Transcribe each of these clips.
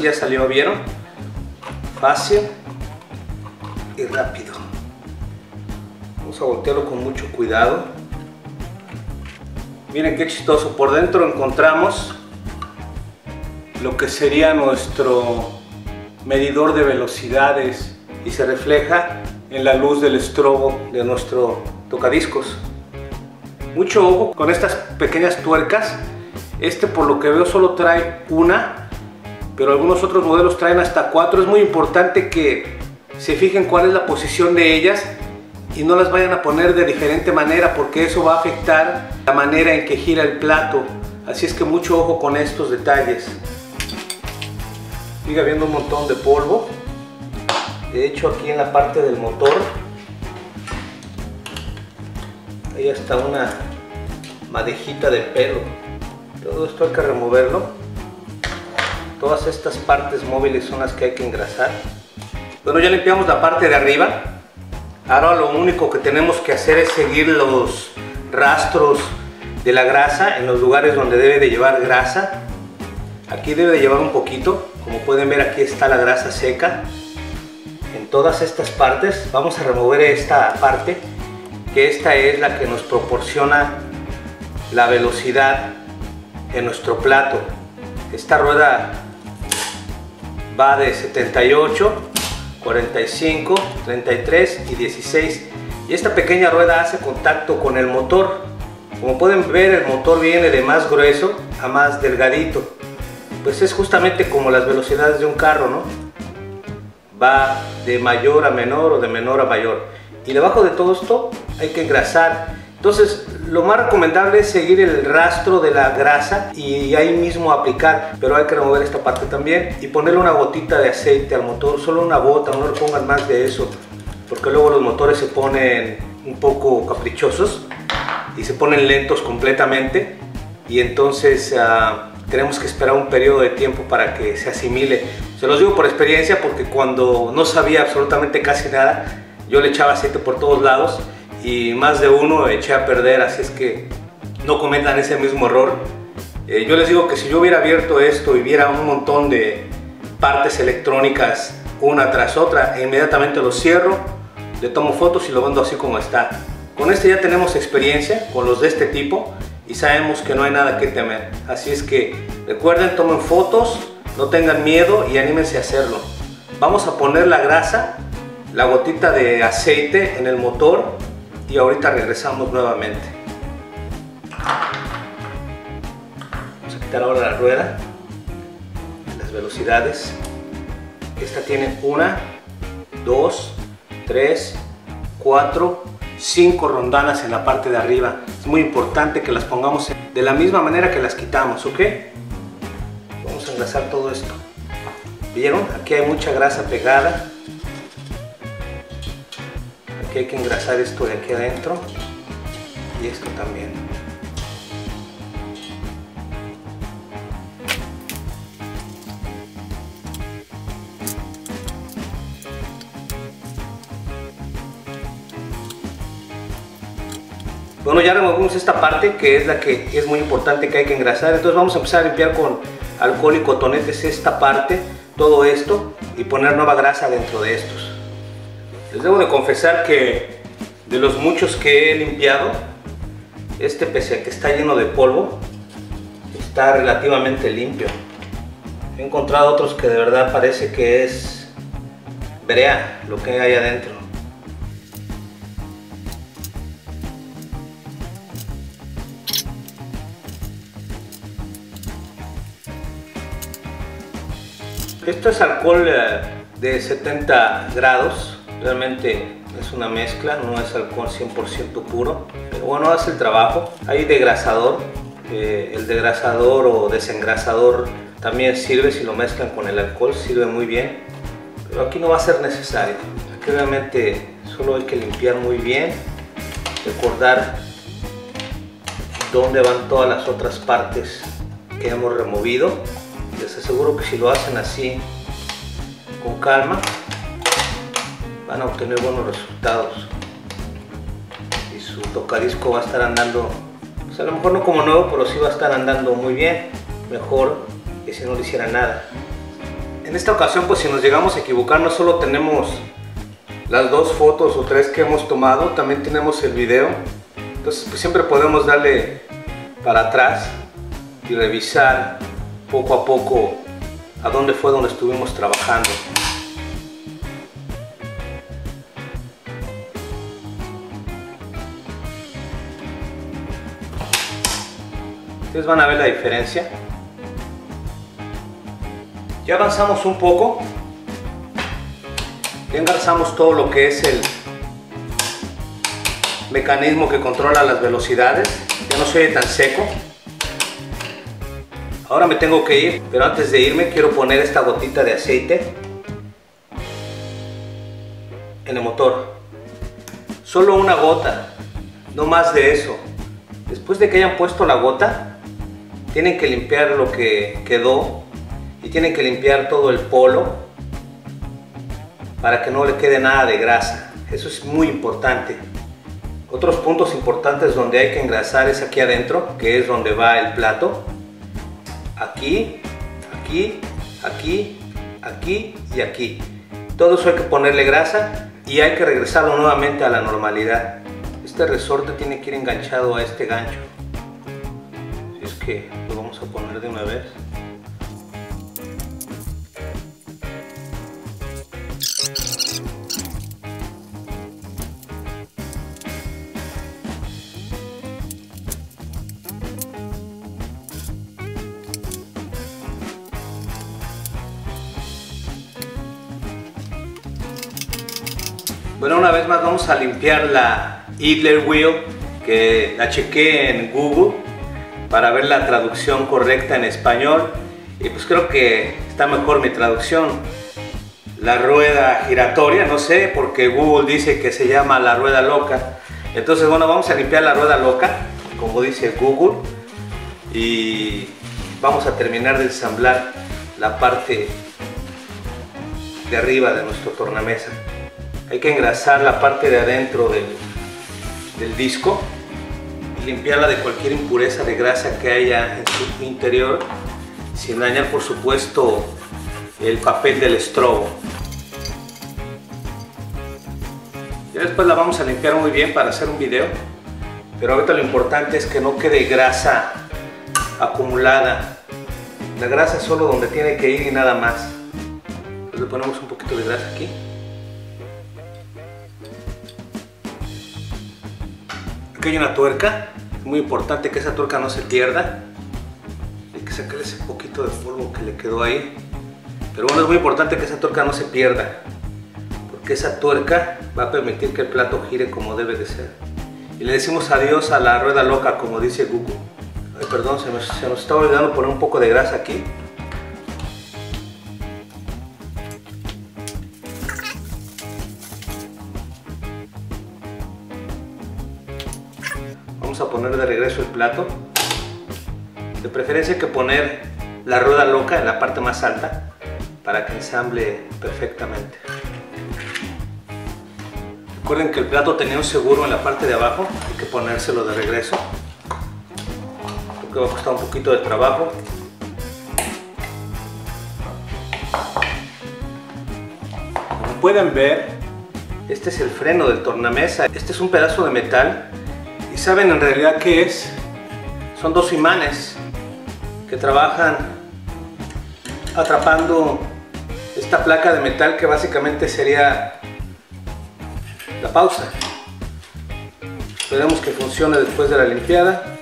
sí ya salió, ¿vieron? Fácil y rápido. Vamos a voltearlo con mucho cuidado. Miren qué chistoso, por dentro encontramos lo que sería nuestro medidor de velocidades y se refleja en la luz del estrobo de nuestro tocadiscos. Mucho ojo con estas pequeñas tuercas. Este, por lo que veo, solo trae una, pero algunos otros modelos traen hasta 4. Es muy importante que se fijen cuál es la posición de ellas y no las vayan a poner de diferente manera, porque eso va a afectar la manera en que gira el plato. Así es que mucho ojo con estos detalles. Sigue habiendo un montón de polvo, de hecho aquí en la parte del motor ahí está una madejita de pelo. Todo esto hay que removerlo. Todas estas partes móviles son las que hay que engrasar. Bueno, ya limpiamos la parte de arriba. Ahora lo único que tenemos que hacer es seguir los rastros de la grasa en los lugares donde debe de llevar grasa. Aquí debe de llevar un poquito. Como pueden ver, aquí está la grasa seca. En todas estas partes vamos a remover esta parte, que esta es la que nos proporciona la velocidad en nuestro plato. Esta rueda va de 78, 45, 33 y 16. Y esta pequeña rueda hace contacto con el motor. Como pueden ver, el motor viene de más grueso a más delgadito. Pues es justamente como las velocidades de un carro, ¿no? Va de mayor a menor o de menor a mayor. Y debajo de todo esto hay que engrasar. Entonces, lo más recomendable es seguir el rastro de la grasa y ahí mismo aplicar, pero hay que remover esta parte también y ponerle una gotita de aceite al motor, solo una gota, no le pongan más de eso, porque luego los motores se ponen un poco caprichosos y se ponen lentos completamente y entonces tenemos que esperar un periodo de tiempo para que se asimile. Se los digo por experiencia, porque cuando no sabía absolutamente casi nada, yo le echaba aceite por todos lados y más de uno eché a perder, así es que no cometan ese mismo error. Yo les digo que si yo hubiera abierto esto y viera un montón de partes electrónicas una tras otra, inmediatamente lo cierro, le tomo fotos y lo vendo así como está. Con este ya tenemos experiencia con los de este tipo y sabemos que no hay nada que temer. Así es que recuerden, tomen fotos, no tengan miedo y anímense a hacerlo. Vamos a poner la grasa, la gotita de aceite en el motor y ahorita regresamos nuevamente. Vamos a quitar ahora la rueda, las velocidades. Esta tiene 1, 2, 3, 4, 5 rondanas en la parte de arriba. Es muy importante que las pongamos de la misma manera que las quitamos, ¿ok? Vamos a engrasar todo esto. ¿Vieron? Aquí hay mucha grasa pegada. Aquí hay que engrasar esto de aquí adentro y esto también. Bueno, ya removimos esta parte, que es la que es muy importante, que hay que engrasar. Entonces vamos a empezar a limpiar con alcohol y cotonetes esta parte, todo esto, y poner nueva grasa dentro de estos. Les debo de confesar que de los muchos que he limpiado, este, pese a que está lleno de polvo, está relativamente limpio. He encontrado otros que de verdad parece que es brea lo que hay adentro. Esto es alcohol de 70 grados. Realmente es una mezcla, no es alcohol 100% puro, pero bueno, hace el trabajo. Hay degrasador, el degrasador o desengrasador también sirve si lo mezclan con el alcohol, sirve muy bien, pero aquí no va a ser necesario. Aquí realmente solo hay que limpiar muy bien, recordar dónde van todas las otras partes que hemos removido. Les aseguro que si lo hacen así, con calma, van a obtener buenos resultados y su tocadisco va a estar andando, pues a lo mejor no como nuevo, pero sí va a estar andando muy bien, mejor que si no le hiciera nada. En esta ocasión, pues si nos llegamos a equivocar, no solo tenemos las dos fotos o tres que hemos tomado, también tenemos el video. Entonces pues, siempre podemos darle para atrás y revisar poco a poco a dónde fue donde estuvimos trabajando. Ustedes van a ver la diferencia. Ya avanzamos un poco, ya engarzamos todo lo que es el mecanismo que controla las velocidades, ya no se oye tan seco. Ahora me tengo que ir, pero antes de irme quiero poner esta gotita de aceite en el motor. Solo una gota, no más de eso. Después de que hayan puesto la gota, tienen que limpiar lo que quedó y tienen que limpiar todo el polo para que no le quede nada de grasa. Eso es muy importante. Otros puntos importantes donde hay que engrasar es aquí adentro, que es donde va el plato. Aquí, aquí, aquí, aquí y aquí. Todo eso hay que ponerle grasa y hay que regresarlo nuevamente a la normalidad. Este resorte tiene que ir enganchado a este gancho. Así es que lo vamos a poner de una vez. Bueno, una vez más vamos a limpiar la idler wheel, que la chequé en Google para ver la traducción correcta en español y pues creo que está mejor mi traducción. La rueda giratoria, no sé, porque Google dice que se llama la rueda loca. Entonces bueno, vamos a limpiar la rueda loca, como dice Google, y vamos a terminar de ensamblar la parte de arriba de nuestro tornamesa. Hay que engrasar la parte de adentro del disco y limpiarla de cualquier impureza de grasa que haya en su interior, sin dañar por supuesto el papel del estrobo. Ya después la vamos a limpiar muy bien para hacer un video, pero ahorita lo importante es que no quede grasa acumulada. La grasa es solo donde tiene que ir y nada más. Entonces le ponemos un poquito de grasa aquí. Aquí hay una tuerca, es muy importante que esa tuerca no se pierda. Hay que sacarle ese poquito de polvo que le quedó ahí. Pero bueno, es muy importante que esa tuerca no se pierda, porque esa tuerca va a permitir que el plato gire como debe de ser. Y le decimos adiós a la rueda loca, como dice Google. Ay, perdón, se nos estaba olvidando poner un poco de grasa aquí. A poner de regreso el plato, de preferencia que poner la rueda loca en la parte más alta para que ensamble perfectamente. Recuerden que el plato tenía un seguro en la parte de abajo, hay que ponérselo de regreso porque va a costar un poquito de trabajo. Como pueden ver, este es el freno del tornamesa. Este es un pedazo de metal. ¿Y saben en realidad qué es? Son dos imanes que trabajan atrapando esta placa de metal que básicamente sería la pausa. Esperemos que funcione después de la limpiada.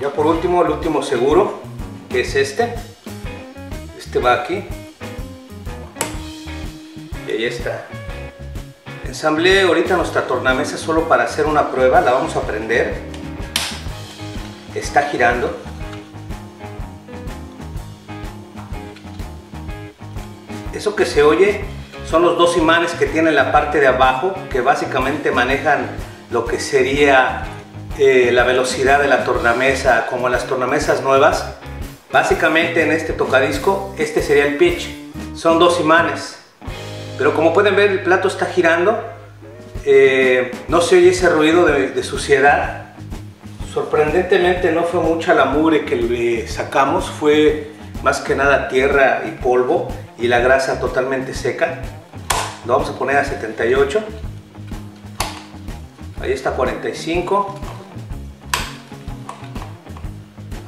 Ya por último, el último seguro, que es este. Este va aquí. Y ahí está. Ensamblé ahorita nuestra tornamesa solo para hacer una prueba, la vamos a prender. Está girando. Eso que se oye son los dos imanes que tiene la parte de abajo, que básicamente manejan lo que sería la velocidad de la tornamesa, como las tornamesas nuevas. Básicamente en este tocadisco, este sería el pitch. Son dos imanes. Pero como pueden ver, el plato está girando, no se oye ese ruido de suciedad. Sorprendentemente no fue mucha la mugre que le sacamos, fue más que nada tierra y polvo y la grasa totalmente seca. Lo vamos a poner a 78. Ahí está 45.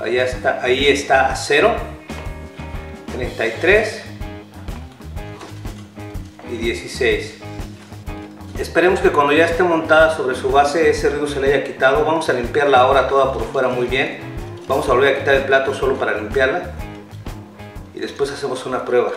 Ahí está a 0. 33 y 16. Esperemos que cuando ya esté montada sobre su base ese ruido se le haya quitado. Vamos a limpiarla ahora toda por fuera muy bien. Vamos a volver a quitar el plato solo para limpiarla y después hacemos una prueba.